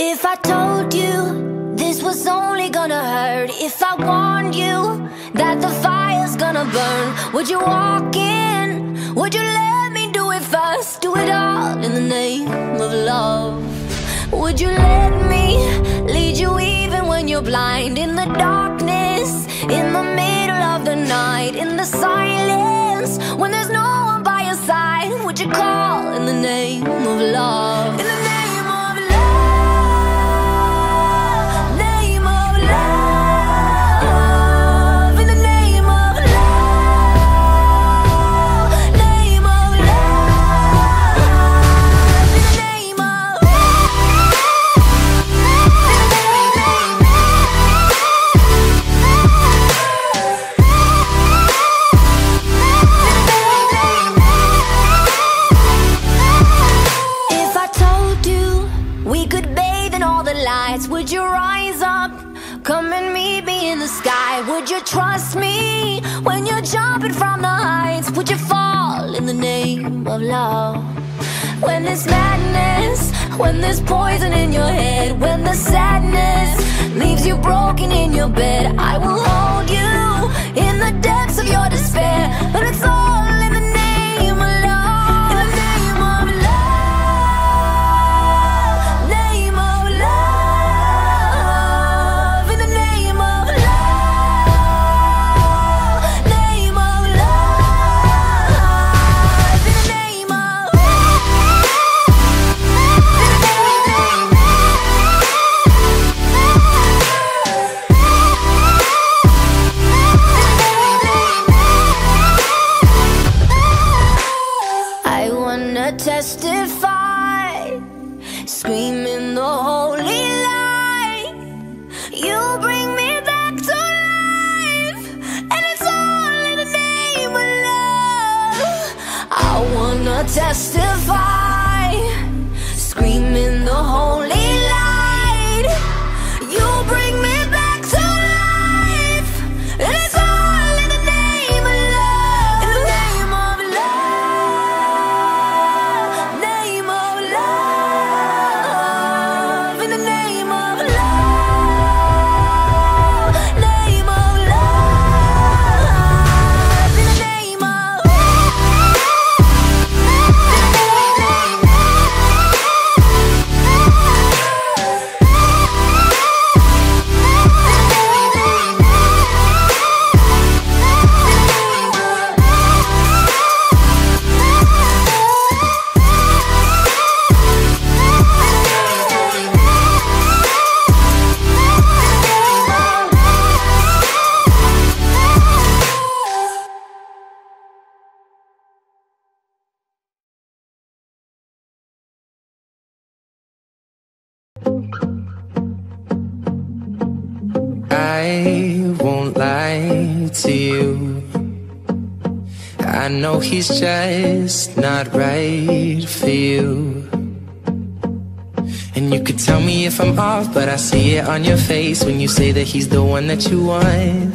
If I told you this was only gonna hurt, if I warned you that the fire's gonna burn, would you walk in? Would you let me do it first? Do it all in the name of love. Would you let me lead you even when you're blind? In the darkness, in the middle of the night, in the silence, when there's no one by your side, would you call in the name of love? In the name trust me when you're jumping from the heights. Would you fall in the name of love? When there's madness, when there's poison in your head, when the sadness leaves you broken in your bed, I will hold you in the depths of your despair. But it's all in the name of love. In the name of love. Name of love. In the name of testify, screaming the holy light. You bring me back to life, and it's all in the name of love. I wanna testify, screaming the holy light. You bring me back. I won't lie to you, I know he's just not right for you. And you could tell me if I'm off, but I see it on your face when you say that he's the one that you want.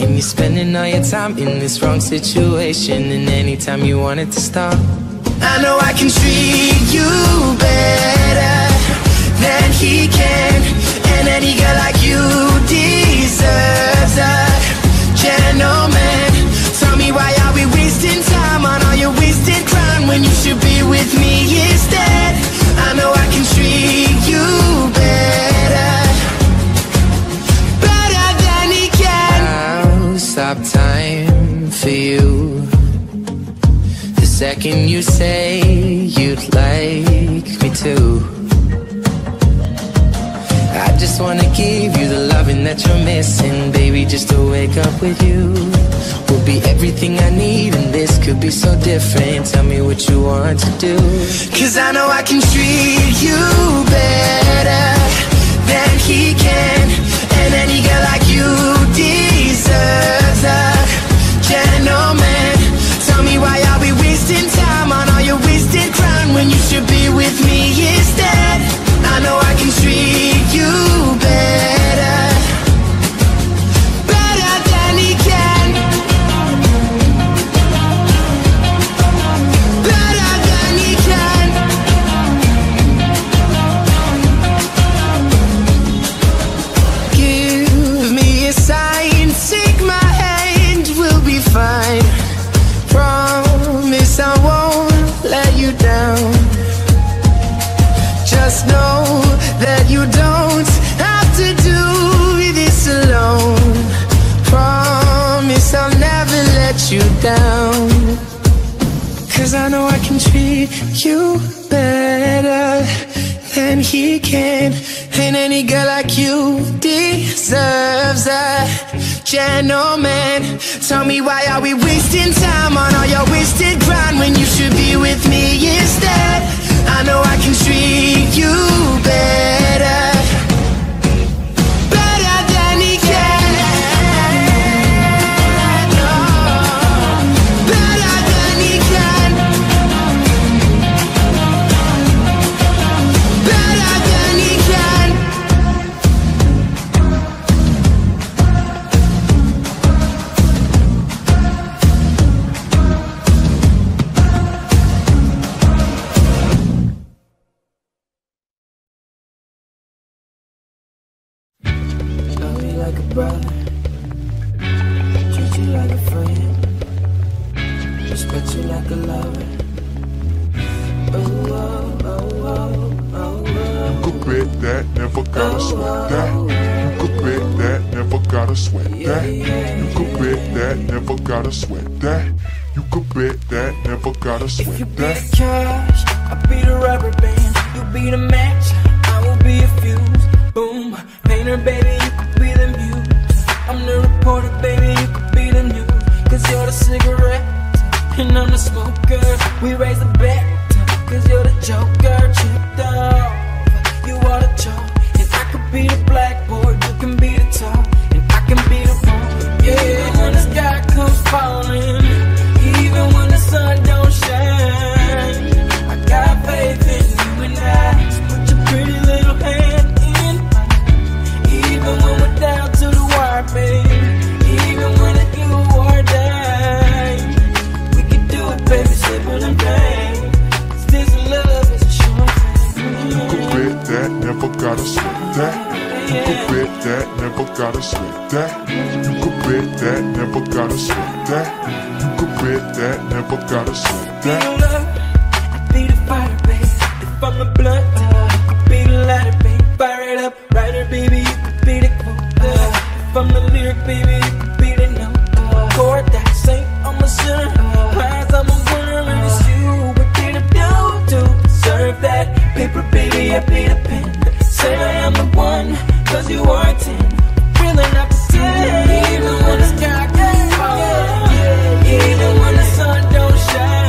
And you're spending all your time in this wrong situation, and anytime you want it to stop. I know I can treat you better than he can, and any girl like you deserves a gentleman. Tell me why are we wasting time on all your wasted crime when you should be with me instead? I know I can treat you better, better than he can. I'll stop time for you the second you say you'd like me to. I just wanna give you the loving that you're missing, baby, just to wake up with you will be everything I need, and this could be so different. Tell me what you want to do, cause I know I can treat you better than he can, and any girl like you deserves a gentleman. Tell me why are we wasting time on all your wasted crown when you should be with me instead? I know I can treat you better, better than he can, better than he can, 'Cause I know I can treat you better than he can, and any girl like you deserves a gentleman. Tell me, why are we wasting time on all your wasted grind when you should be with me instead? I know I can treat you better. If you be the cash, I'll be the rubber band. You be the match, I will be a fuse. Boom, painter, baby, you could be the muse. I'm the reporter, baby, you could be the news. 'Cause you're the cigarette, and I'm the smoker. We raise the bet, 'cause you're the joker. Chipped off, you are the chalk. And I could be the blackboard, you can be the top. And I can be the phone, yeah. Even when the sky comes falling, even when the sun don't, I got faith in you and I. So put your pretty little hand in mine. Even when we're down to the wire, babe. Even when it's you or die, we can do it, baby, simple and plain. 'Cause this love is a sure thing. You could bet that, never gotta sweat that. You could bet that, never gotta sweat that. You could bet that, never gotta sweat that. You could bet that, never gotta sweat that. Be the love, I be the fighter, babe. If I'm the blood, you could be the lighter, babe. Fire it up, writer, baby, you could be the quote. If I'm the lyric, baby, you could be the note. Chord that saint, I'm a sinner. Rise, I'm a winner, and it's you. But did I do to deserve that? Paper, baby, I be the pen. Say I am the one, 'cause you are 10. Really not to say, even when the sky gets falling, even when the sun don't shine.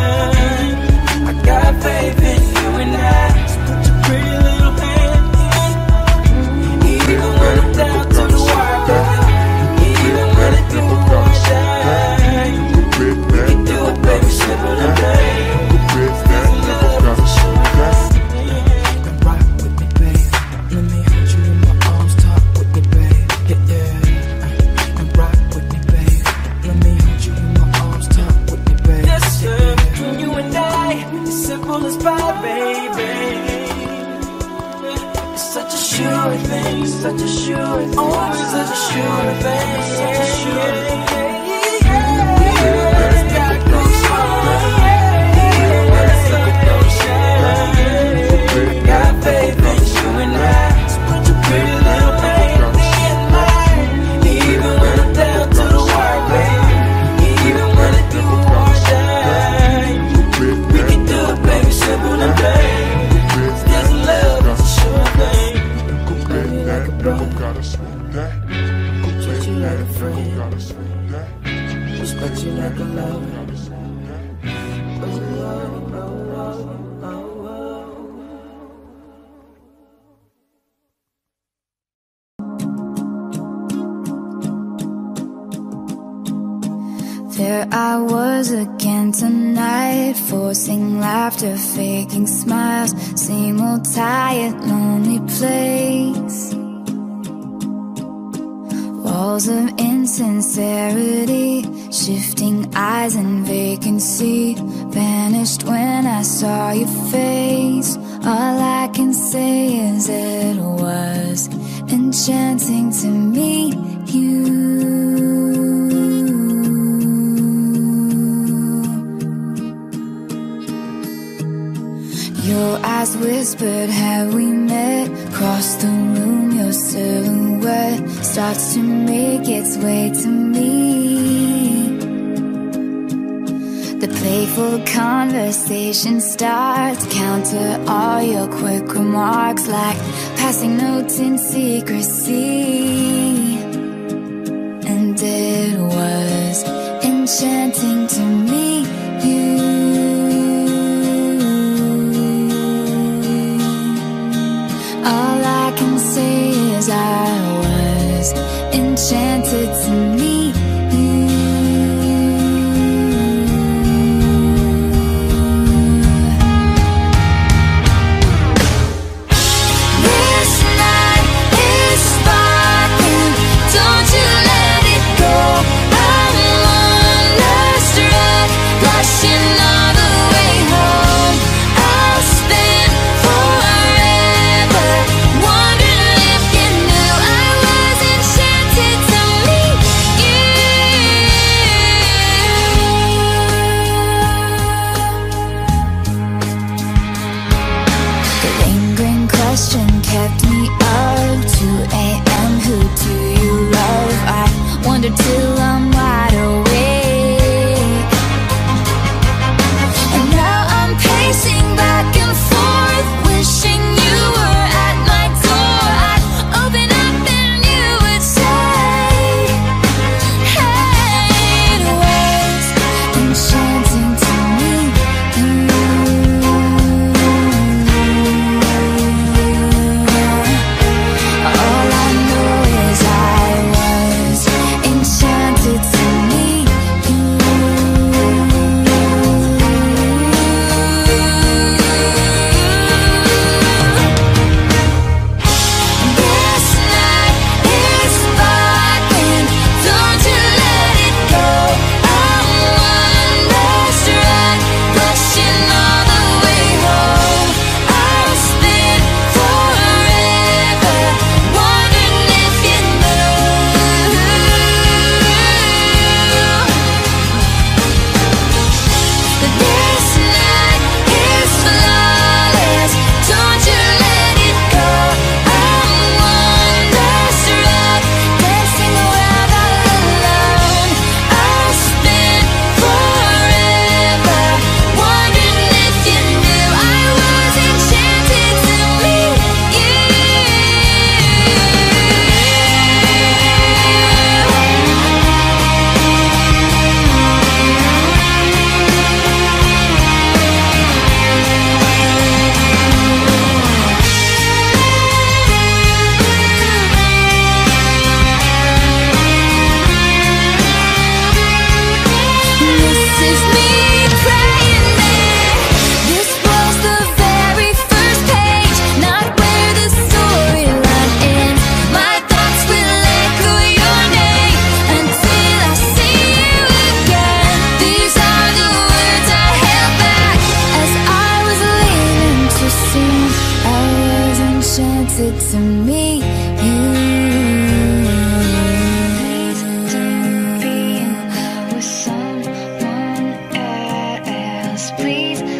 Faith in you and I, so put your pretty little hand in. Even when I'm down to the wire, even when I do or die, we can do it, baby, simple and plain. 'Cause this love is a showcase. Now rock with me, babe. Let me hold you in my arms, talk with me, babe. Yeah, yeah. Now rock with me, babe. Let me hold you in my arms, talk with me, babe. This love between you and I, simple as pie, baby. It's such a sure thing, such a sure thing. Oh, it's such a sure thing, such a sure thing. Yeah, got faith in you and I. So put your pretty little baby in mine. Even when I'm down to the wire, baby. Even when I do or die, we can do it, baby, simple and plain. 'Cause this love is a sure thing. Treat you like a brother, treat you like a friend, respect you like a lover. There I was again tonight, forcing laughter, faking smiles. Same old tired, lonely place. Walls of insincerity, shifting eyes and vacancy. Vanished when I saw your face. All I can say is it was enchanting to meet you. Your eyes whispered, had we met? Cross the room, your silhouette starts to make its way to me. The playful conversation starts. Counter all your quick remarks, like passing notes in secrecy. And it was enchanting to meet you. All I can say is I was enchanted to meet you. This night is sparkling, don't you let it go. I'm wonderstruck, blushing all the way home. I'll spend kept me up. 2 AM, who do you love? I wonder till I'm wide awake. And now I'm pacing back and forth, wishing you were at my door. I'd open up and you would say, hey, it was enchanting to meet you. To meet you, to be with someone else, please.